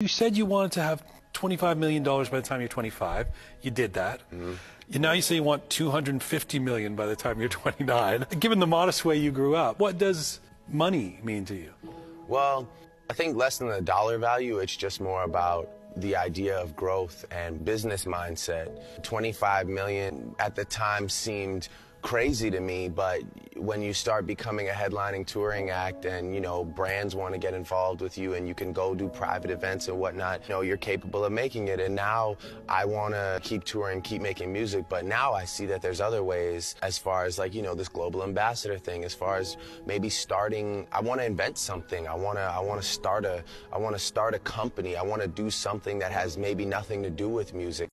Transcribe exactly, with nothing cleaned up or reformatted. You said you wanted to have twenty-five million dollars by the time you're twenty-five. You did that. Mm-hmm. You, now you say you want two hundred fifty million dollars by the time you're twenty-nine. Given the modest way you grew up, what does money mean to you? Well, I think less than the dollar value, it's just more about the idea of growth and business mindset. twenty-five million dollars at the time seemed crazy to me, but when you start becoming a headlining touring act and, you know, brands want to get involved with you and you can go do private events and whatnot, you know, you're capable of making it. And now I want to keep touring, keep making music, but now I see that there's other ways as far as, like, you know, this global ambassador thing, as far as maybe starting, I want to invent something. I want to, I want to start a, I want to start a company. I want to do something that has maybe nothing to do with music.